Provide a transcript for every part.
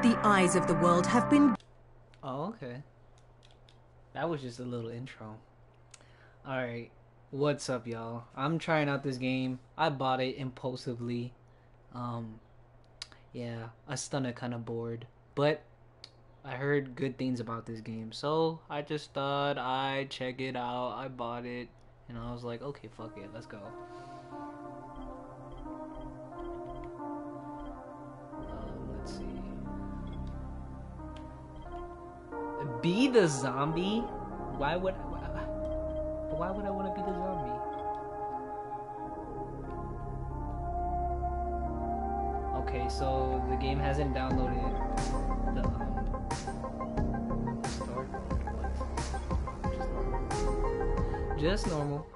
The eyes of the world have been... Oh, okay. That was just a little intro. Alright, what's up, y'all? I'm trying out this game. I bought it impulsively. Yeah, I stunna kind of bored. But I heard good things about this game, so I just thought I'd check it out. I bought it, and I was like, okay, fuck it, let's go. Let's see. Be the zombie? Why would I want to be the zombie? Okay, so the game hasn't downloaded the store. Just normal.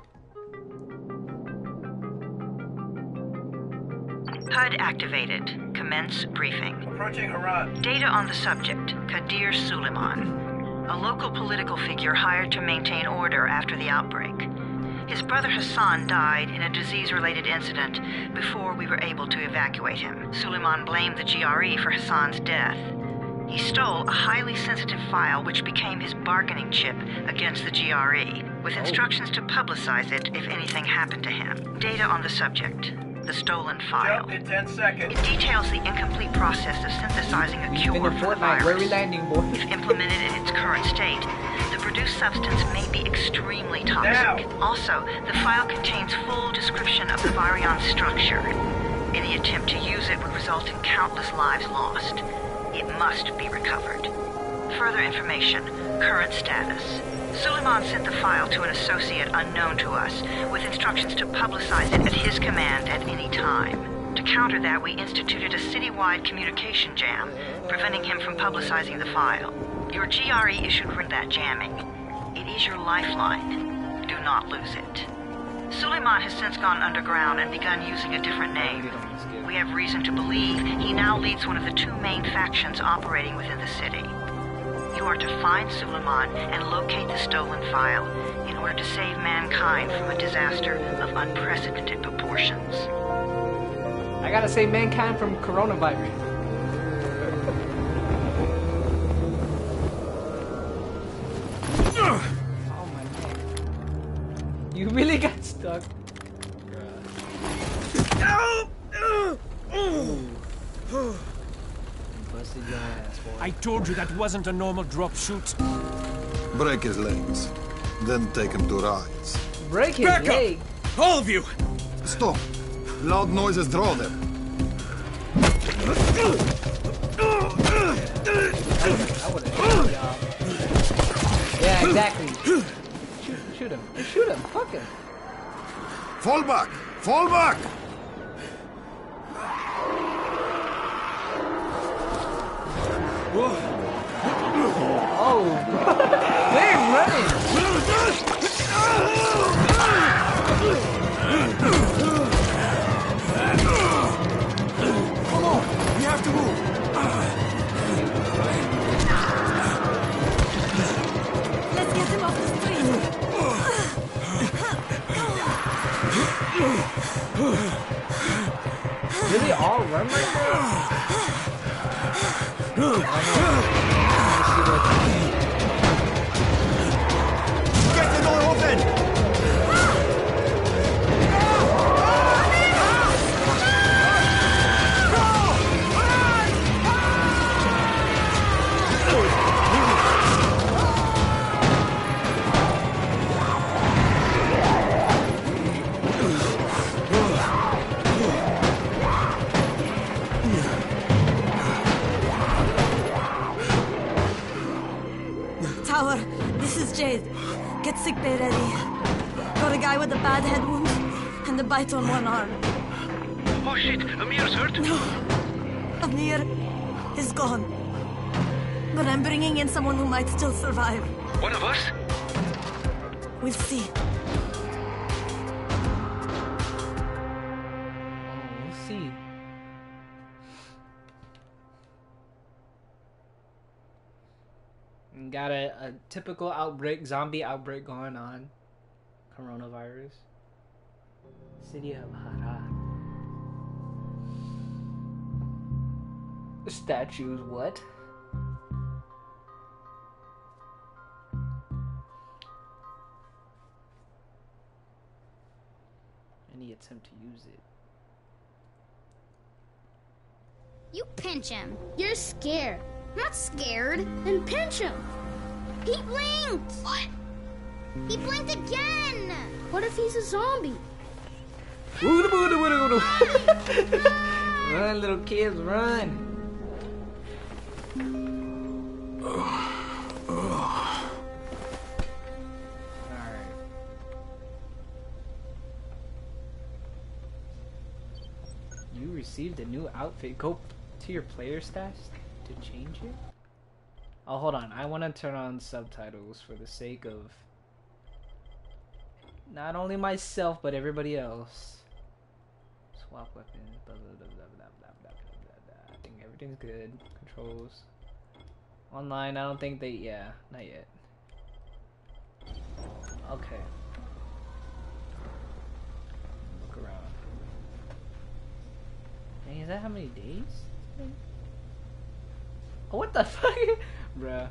HUD activated. Commence briefing. Approaching Haran. Data on the subject, Qadir Suleiman, a local political figure hired to maintain order after the outbreak. His brother Hassan died in a disease-related incident before we were able to evacuate him. Suleiman blamed the GRE for Hassan's death. He stole a highly sensitive file which became his bargaining chip against the GRE, with instructions to publicize it if anything happened to him. Data on the subject, the stolen file. Jump in 10 seconds. It details the incomplete process of synthesizing a cure for the virus. Where are we landing, boy? If implemented in its current state, the produced substance may be extremely toxic. Now. Also, the file contains full description of the virion's structure. Any attempt to use it would result in countless lives lost. It must be recovered. Further information, current status. Suleiman sent the file to an associate unknown to us, with instructions to publicize it at his command at any time. To counter that, we instituted a citywide communication jam, preventing him from publicizing the file. Your GRE issued that jamming. It is your lifeline. Do not lose it. Suleiman has since gone underground and begun using a different name. We have reason to believe he now leads one of the two main factions operating within the city. You are to find Suleiman and locate the stolen file in order to save mankind from a disaster of unprecedented proportions. I gotta save mankind from coronavirus. Oh my god. You really got stuck. I told you that wasn't a normal drop shoot. Break his legs, then take him to rides. Break his leg. All of you! Stop. Loud noises draw them. Yeah, exactly. Shoot him. Shoot him. Fuck him. Fall back. Fall back. Whoa. Oh, they're running! Hold on, we have to move. Let's get them off the street. Did they all run right now? I know. Get the door open! Jade, get sick bay ready. Got a guy with a bad head wound and a bite on one arm. Oh shit, Amir's hurt? No, Amir is gone. But I'm bringing in someone who might still survive. One of us? We'll see. We'll see. Got a typical outbreak, zombie outbreak going on. Coronavirus. City of Haran. Statues, what? Any attempt to use it. You pinch him. You're scared. Not scared. Then pinch him. He blinked. What? He blinked again. What if he's a zombie? Run, little kids, run. Received a new outfit. Go to your player stats to change it. Oh, hold on. I want to turn on subtitles for the sake of not only myself but everybody else. Swap weapons. Blah, blah, blah, blah, blah, blah, blah, blah, blah. I think everything's good. Controls. Online. I don't think they. Yeah, not yet. Okay. Look around. Is that how many days? Oh, what the fuck? Bruh.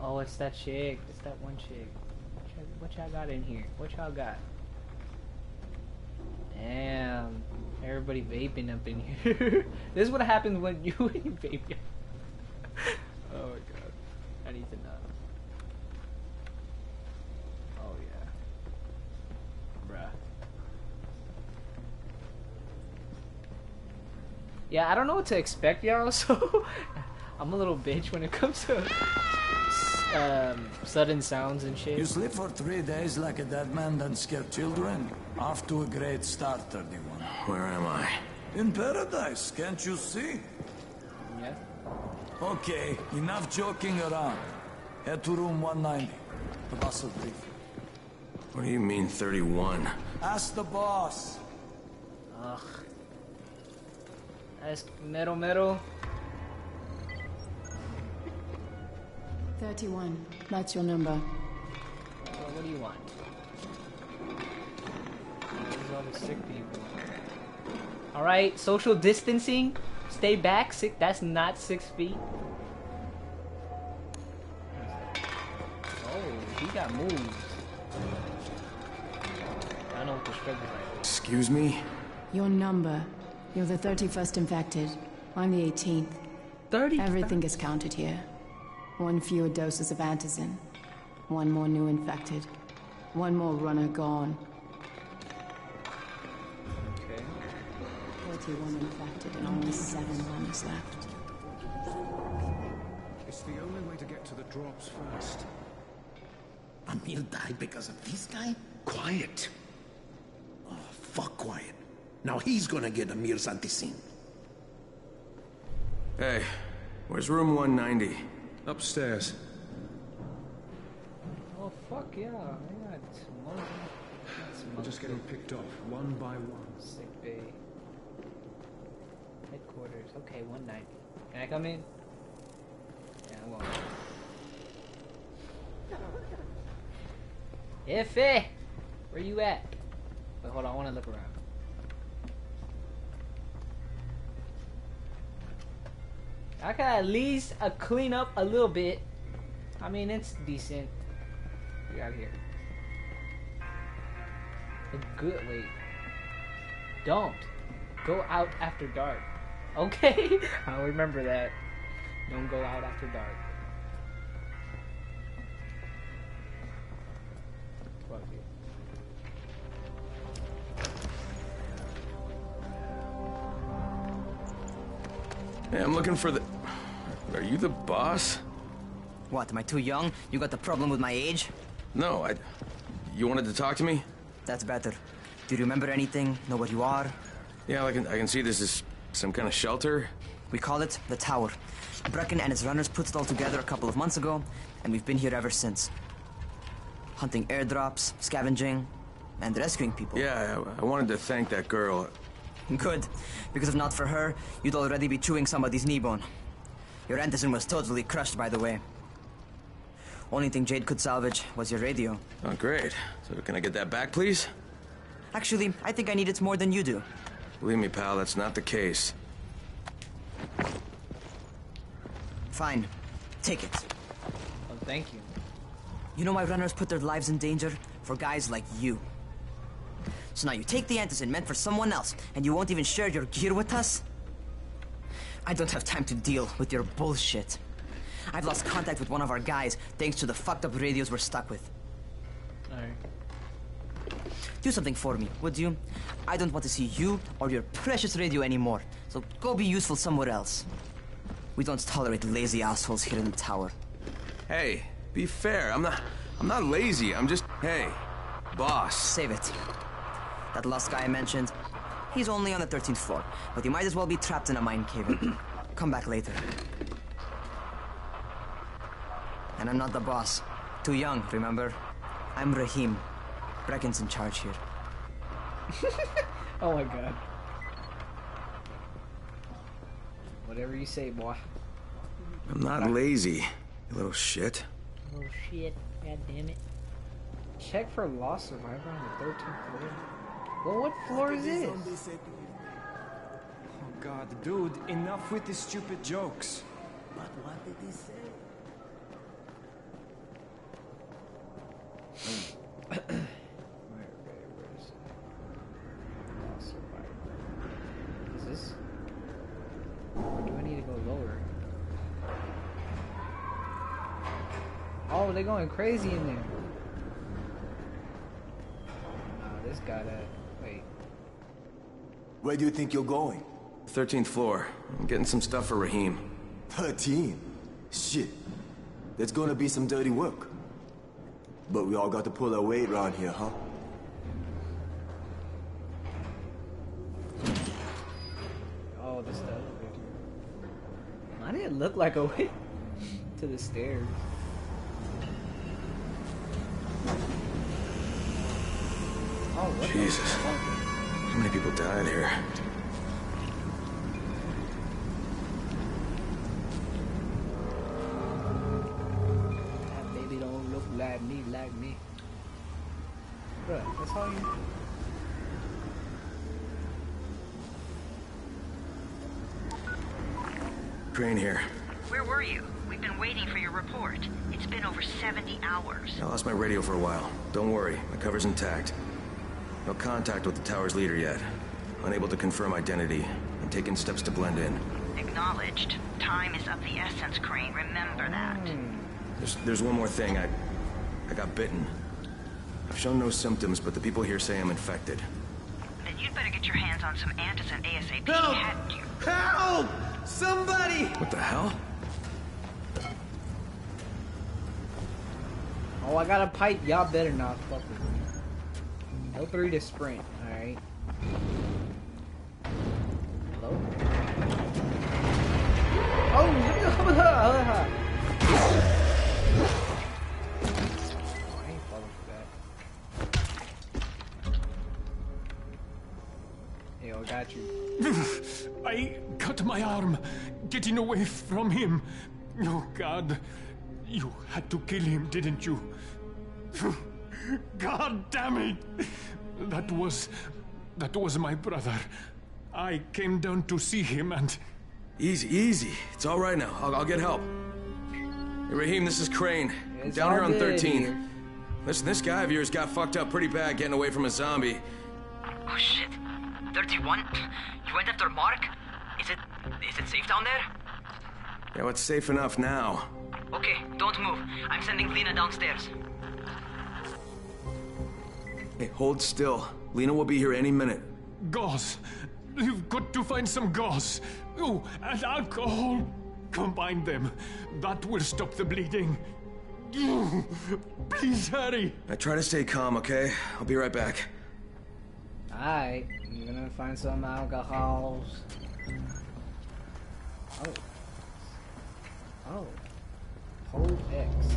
Oh, it's that chick. It's that one chick. What y'all got in here? What y'all got? Damn. Everybody vaping up in here. This is what happens when you vape. Oh my god. I need to know. Yeah, I don't know what to expect, y'all, so I'm a little bitch when it comes to sudden sounds and shit. You sleep for 3 days like a dead man, then scare children. Off to a great start, 31. Where am I? In paradise, can't you see? Yeah. Okay, enough joking around. Head to room 190. The boss will brief you. What do you mean, 31? Ask the boss. Ugh. That's metal. 31. That's your number. What do you want? There's all the sick people. Alright, social distancing. Stay back. Six, that's not 6 feet. Oh, he got moves. I know what the struggle is like. Excuse me? Your number. You're the 31st infected. I'm the 18th. 30. Everything is counted here. One fewer doses of Antizin. One more new infected. One more runner gone. Okay. 41 infected and only 7 runners left. It's the only way to get to the drops first. Amir died because of this guy? Quiet. Oh, fuck quiet. Now he's gonna get Amir's Antizin. Hey, where's room 190? Upstairs. Oh, fuck yeah. We're just getting picked off one by one. Sick bay. Headquarters. Okay, 190. Can I come in? Yeah, I won't. Iffy! Where you at? Wait, hold on. I wanna look around. I could at least clean up a little bit. I mean, it's decent. We out here. A good way. Don't go out after dark. Okay, I'll remember that. Don't go out after dark. Fuck it. Hey, I'm looking for the... Are you the boss? What, am I too young? You got the problem with my age? No, I... You wanted to talk to me? That's better. Do you remember anything? Know what you are? Yeah, I can see this is some kind of shelter. We call it the Tower. Brecken and his runners put it all together a couple of months ago, and we've been here ever since. Hunting airdrops, scavenging, and rescuing people. Yeah, I wanted to thank that girl. Good, because if not for her, you'd already be chewing somebody's knee bone. Your Antizin was totally crushed, by the way. Only thing Jade could salvage was your radio. Oh, great. So can I get that back, please? Actually, I think I need it more than you do. Believe me, pal, that's not the case. Fine. Take it. Oh, thank you. You know why runners put their lives in danger? For guys like you. So now you take the Antizin meant for someone else, and you won't even share your gear with us? I don't have time to deal with your bullshit. I've lost contact with one of our guys, thanks to the fucked up radios we're stuck with. Alright. Do something for me, would you? I don't want to see you or your precious radio anymore, so go be useful somewhere else. We don't tolerate lazy assholes here in the tower. Hey, be fair. I'm not lazy. I'm just... Hey, boss. Save it. That last guy I mentioned, he's only on the 13th floor, but he might as well be trapped in a mine cave. Come back later. And I'm not the boss. Too young, remember? I'm Rahim. Brecken's in charge here. Oh my god. Whatever you say, boy. I'm not lazy, you little shit. Little shit, god damn it. Check for lost survivor on the 13th floor. Well, what floor is this? Oh god, dude, enough with these stupid jokes. But what did he say? They're going crazy in there. No, this gotta... wait. Where do you think you're going? 13th floor. I'm getting some stuff for Rahim. 13? Shit. That's gonna be some dirty work. But we all got to pull our weight around here, huh? Oh, this stuff. Why did it look like a way to the stairs? Oh, Jesus. How many people died here? That baby don't look like me, Bruh, that's all you... Crane here. Where were you? We've been waiting for your report. It's been over 70 hours. I lost my radio for a while. Don't worry, my cover's intact. No contact with the tower's leader yet. Unable to confirm identity. I'm taking steps to blend in. Acknowledged. Time is of the essence, Crane. Remember that. There's one more thing. I got bitten. I've shown no symptoms, but the people here say I'm infected. Then you'd better get your hands on some Antizin ASAP. Help! Hadn't you? Help! Somebody! What the hell? Oh, I got a pipe. Y'all better not fuck with me. L3 to sprint, alright. Hello? Oh, I ain't falling for that. Yo, I got you. I cut my arm getting away from him. Oh, God. You had to kill him, didn't you? God damn it! That was my brother. I came down to see him and... Easy. It's all right now. I'll get help. Hey, Rahim, this is Crane. I'm down here on 13. Listen, this guy of yours got fucked up pretty bad getting away from a zombie. Oh, shit. 31? You went after Mark? Is it safe down there? Yeah, well, it's safe enough now. Okay, don't move. I'm sending Lena downstairs. Hey, hold still. Lena will be here any minute. Gauze. You've got to find some gauze. Oh, and alcohol. Combine them. That will stop the bleeding. Please hurry. I try to stay calm, okay? I'll be right back. Alright. I'm gonna find some alcohols. Oh. Oh. Hold X.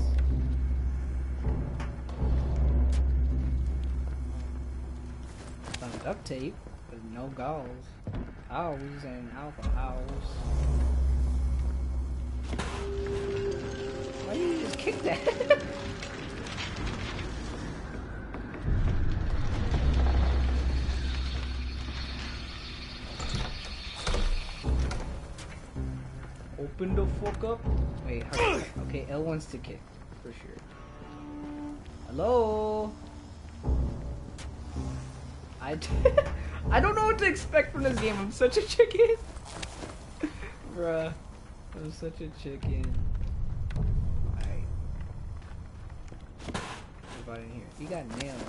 Some duct tape, but no gauze. Owls and alpha owls. Why did you just kick that? open the fuck up. Wait, hurry. Okay, L1's to kick, for sure. Hello? I don't know what to expect from this game. I'm such a chicken. Bruh. I'm such a chicken. Alright. What about in here? He got nails.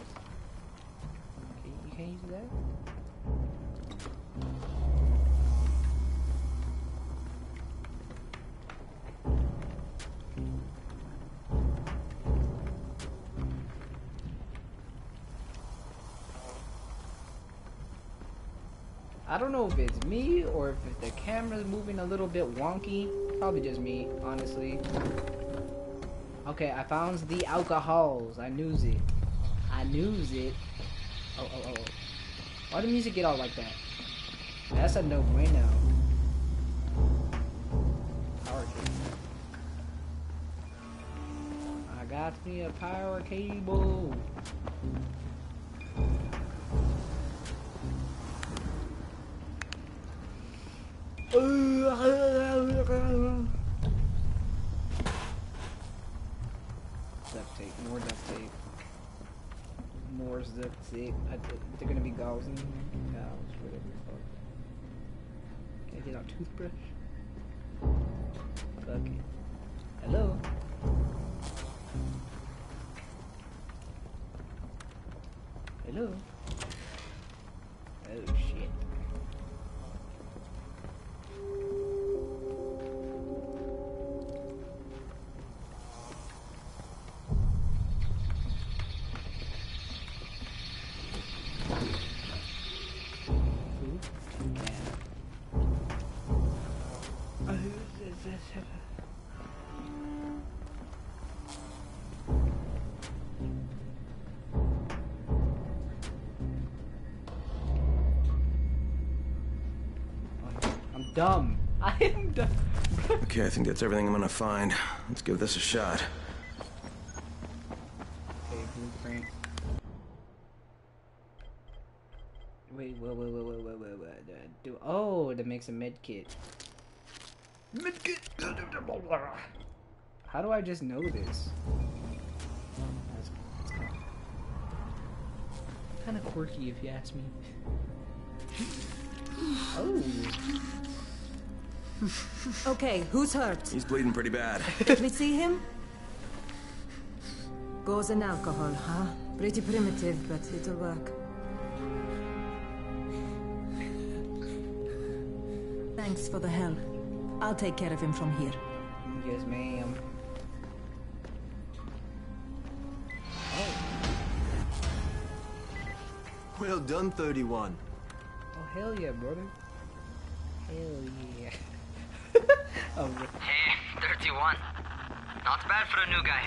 Okay, you can't use that? I don't know if it's me or if the camera's moving a little bit wonky. Probably just me, honestly. Okay, I found the alcohols. I knew it. I knew it. Oh, oh, oh. Why did the music get all like that? That's a no-brainer. Power cable. I got me a power cable. Duct tape, more duct tape. More duct tape. They're gonna be gauze in there. Gauze, whatever the fuck. Can I get our toothbrush? Fuck it. Hello? Hello? Oh shit. Dumb. I am dumb. Okay, I think that's everything I'm gonna find. Let's give this a shot. Okay, blueprint. Wait, wait. Oh, that makes a med kit. Med kit. How do I just know this? That's kind of quirky, if you ask me. Oh. Okay, who's hurt? He's bleeding pretty bad. Let me see him. Gauze and alcohol, huh? Pretty primitive, but it'll work. Thanks for the help. I'll take care of him from here. Yes, ma'am. Oh. Well done, 31. Oh, hell yeah, brother. Hell yeah. Oh. Hey, 31. Not bad for a new guy.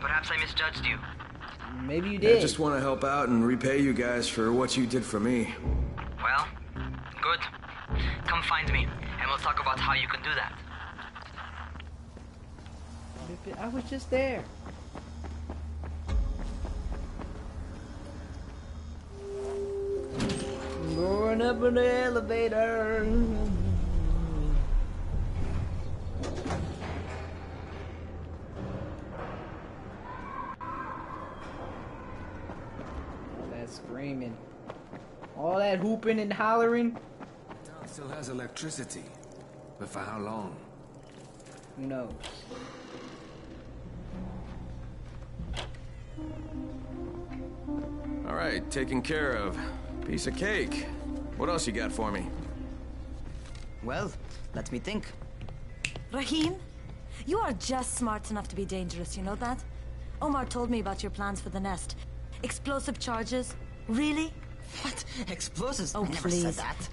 Perhaps I misjudged you. Maybe you did. I just want to help out and repay you guys for what you did for me. Well, good. Come find me, and we'll talk about how you can do that. I was just there. I'm going up in the elevator. Screaming, all that hooping and hollering. Town still has electricity, but for how long? Who knows? All right, taken care of. Piece of cake. What else you got for me? Well, let me think. Rahim, you are just smart enough to be dangerous. You know that? Omar told me about your plans for the nest. Explosive charges. Really? What? Explosives? Oh, I never said that.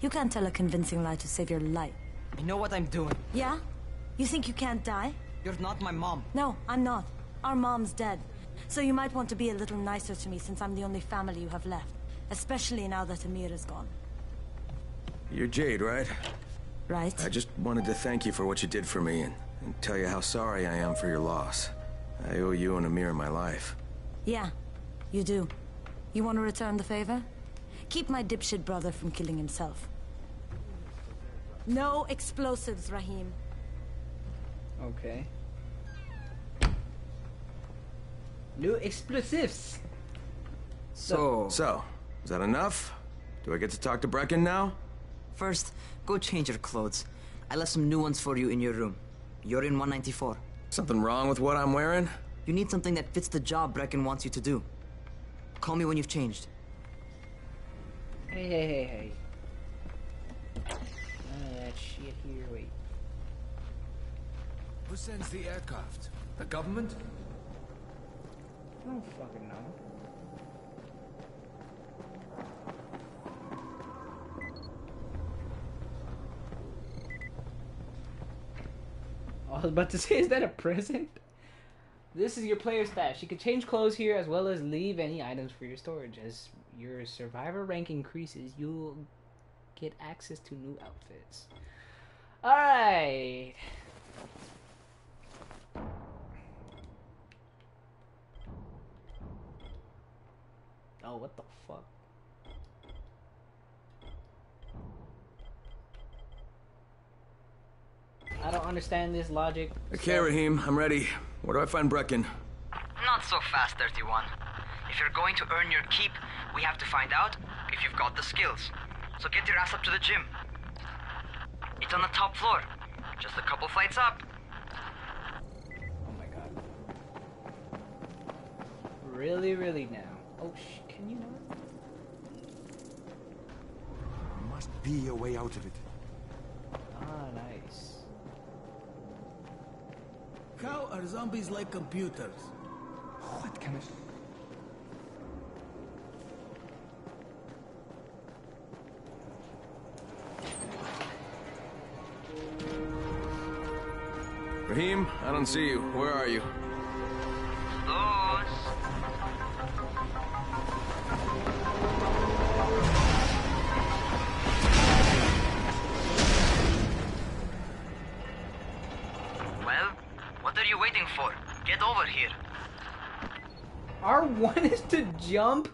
You can't tell a convincing lie to save your life. I know what I'm doing. Yeah? You think you can't die? You're not my mom. No, I'm not. Our mom's dead. So you might want to be a little nicer to me since I'm the only family you have left. Especially now that Amir is gone. You're Jade, right? Right. I just wanted to thank you for what you did for me and tell you how sorry I am for your loss. I owe you and Amir my life. Yeah, you do. You want to return the favor? Keep my dipshit brother from killing himself. No explosives, Rahim. Okay. No explosives. So, is that enough? Do I get to talk to Brecken now? First, go change your clothes. I left some new ones for you in your room. You're in 194. Something wrong with what I'm wearing? You need something that fits the job Brecken wants you to do. Call me when you've changed. Hey. None of that shit here, wait. Who sends the aircraft? The government? I don't fucking know. I was about to say, is that a present? This is your player stash. You can change clothes here as well as leave any items for your storage. As your survivor rank increases, you'll get access to new outfits. Alright. Oh, what the fuck? I don't understand this logic. Okay, Rahim, I'm ready. Where do I find Brecken? Not so fast, 31. If you're going to earn your keep, we have to find out if you've got the skills. So get your ass up to the gym. It's on the top floor. Just a couple flights up. Oh my god. Really, really now. Oh, can you not? There must be a way out of it. Ah, nice. How are zombies like computers? What can I... Rahim, I don't see you. Where are you? Get over here. R1 is to jump? You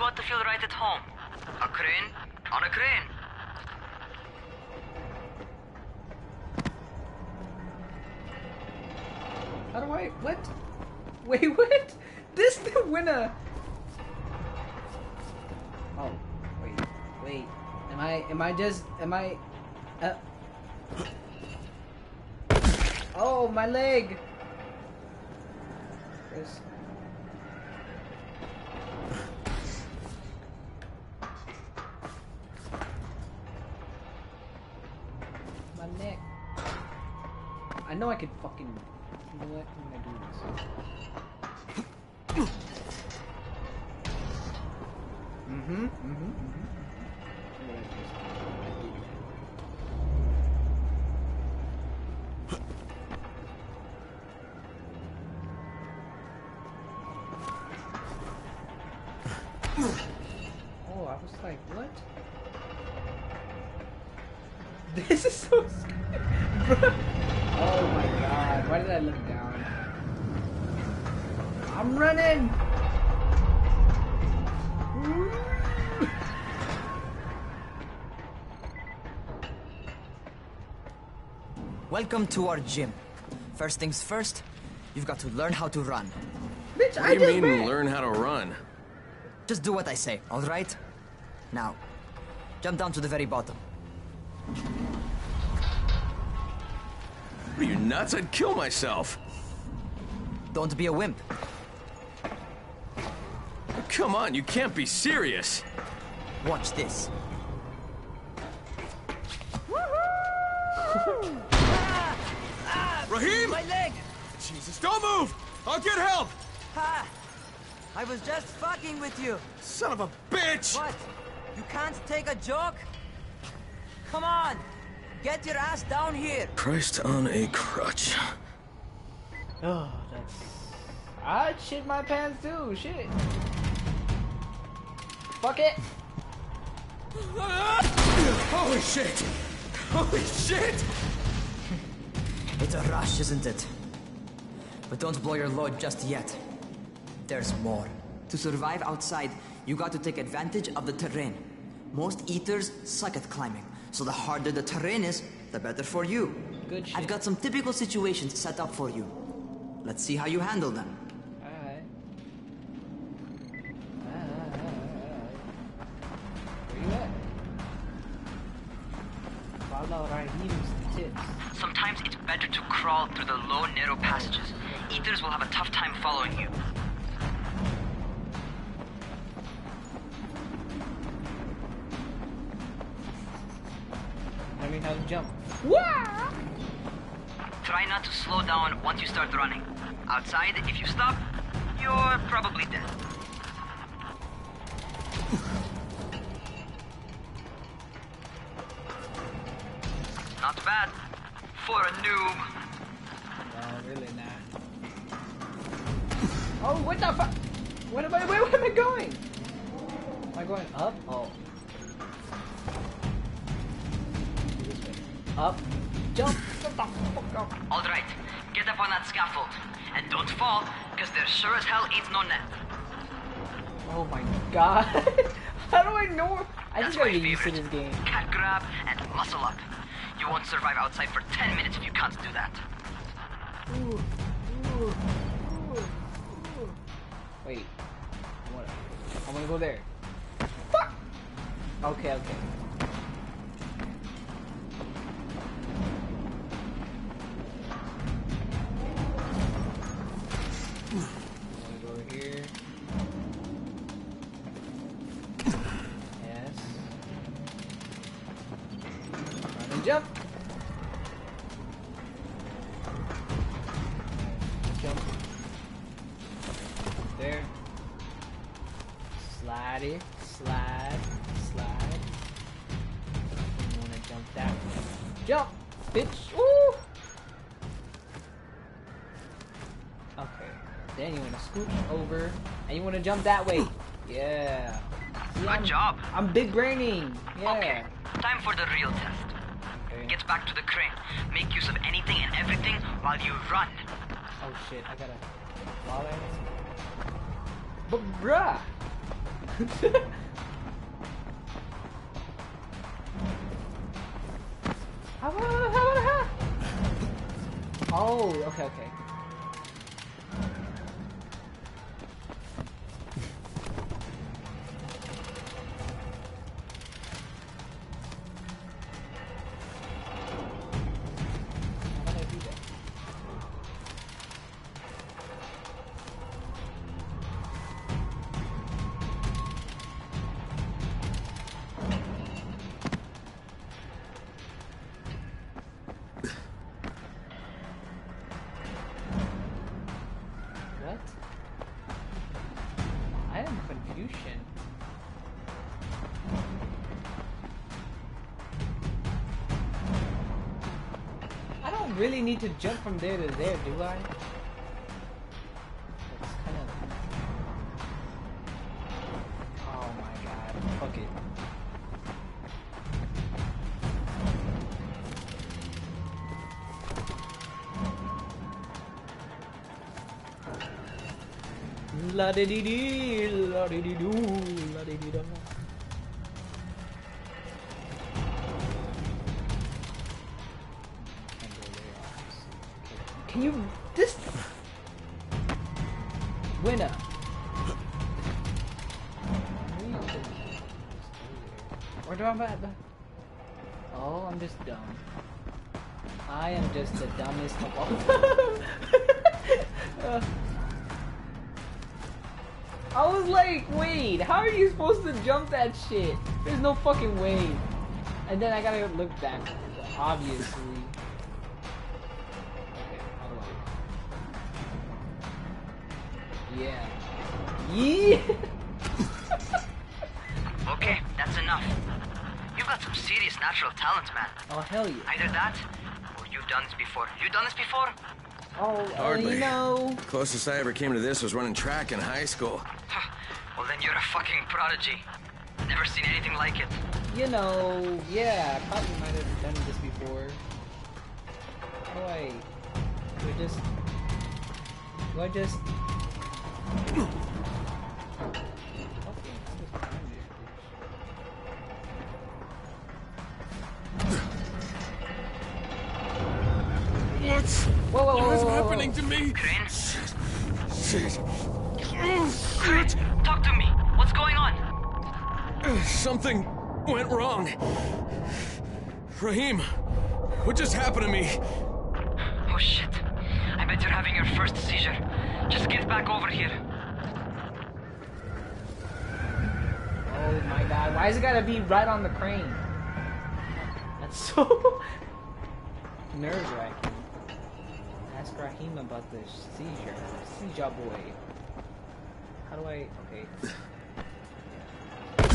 want to feel right at home. A crane? On a crane! How do I... what? Wait, what? This the winner! Oh, wait. Am I... Oh, my leg! There's... I know I could fucking... you know what? I'm gonna do this. Oh, I was like, what? This is so scary, bro. Oh my god, why did I look down? I'm running! Welcome to our gym. First things first, you've got to learn how to run. Bitch, I just ran! What do you mean, learn how to run? Just do what I say, alright? Now, jump down to the very bottom. Are you nuts? I'd kill myself. Don't be a wimp. Oh, come on, you can't be serious. Watch this. Woohoo! Rahim! My leg! Jesus, don't move! I'll get help! Ha! I was just fucking with you. Son of a bitch! What? You can't take a joke? Come on! Get your ass down here! Christ on a crutch. Oh, that's... I'd shit my pants too, shit. Fuck it. Holy shit! Holy shit! It's a rush, isn't it? But don't blow your load just yet. There's more. To survive outside, you got to take advantage of the terrain. Most eaters suck at climbing, so the harder the terrain is, the better for you. Good shit. I've got some typical situations set up for you. Let's see how you handle them. Alright. Where you at? Follow Rahim's tips. Sometimes it's better to crawl through the low, narrow passages. Eaters will have a tough time following you. Let me have a jump. Wow! Try not to slow down once you start running. Outside, if you stop, you're probably dead. Not bad for a noob. No, really not. Oh, what the fuck? Where am I going? Am I going up? Oh. Up, jump, shut the fuck up. Alright, get up on that scaffold. And don't fall, because there sure as hell ain't no net. Oh my god. How do I know? I just gotta get used to this game. Cat grab and muscle up. You won't survive outside for 10 minutes if you can't do that. Ooh. Wait. I'm gonna go there. Fuck! Okay. To jump that way. Yeah. Good job. I'm big braining. Yeah. Okay. Time for the real test. Okay. Get back to the crane. Make use of anything and everything while you run. Oh shit, I gotta follow it. But bruh. Oh, okay. Really need to jump from there to there, do I? That's kind of... Oh my god, fuck it. La de dee dee, la de dee doo, la de dee dum. Oh, I'm just dumb. I am just the dumbest of all. I was like, wait, how are you supposed to jump that shit? There's no fucking way. And then I gotta look back, obviously. Okay, how do I? Yeah. Okay, that's enough. You've got some serious natural talent, man. Oh, hell yeah. Either that, or you've done this before. Oh, hardly. You know. Closest I ever came to this was running track in high school. Well, then you're a fucking prodigy. Never seen anything like it. You know, yeah, I probably might have done this before. Boy, we're just. To me. Crane? Shit. Crane, talk to me. What's going on? Something went wrong. Rahim, what just happened to me? Oh shit. I bet you're having your first seizure. Just get back over here. Oh my god. Why is it gotta be right on the crane? That's so nerve-wracking. Ask Rahim about the seizure. Seizure boy. How do I... Okay.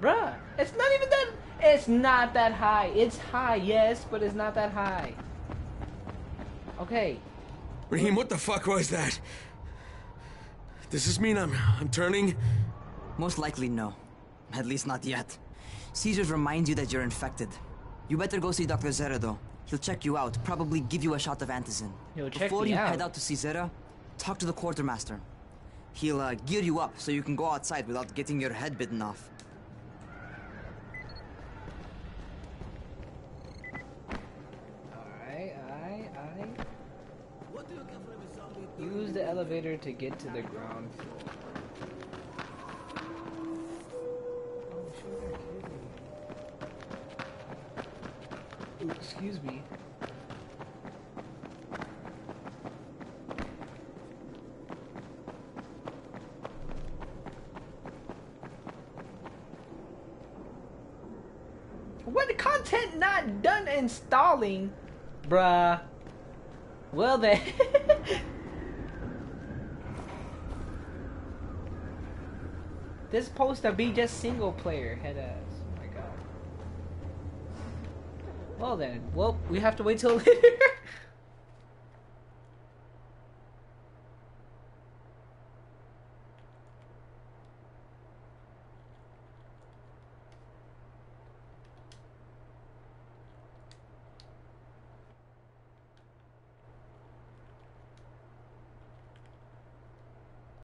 Bruh! It's not even that... It's not that high. It's high, yes, but it's not that high. Okay. Rahim, what the fuck was that? Does this mean I'm turning? Most likely no. At least not yet. Seizures remind you that you're infected. You better go see Dr. Zera though. He'll check you out, probably give you a shot of Antizin. Before you head out to see Zera, talk to the quartermaster. He'll gear you up so you can go outside without getting your head bitten off. Alright. Use the elevator to get to the ground floor. Ooh, excuse me. What content not done installing? Bruh. Well then. This supposed to be just single player head ass. Well then, we have to wait till later.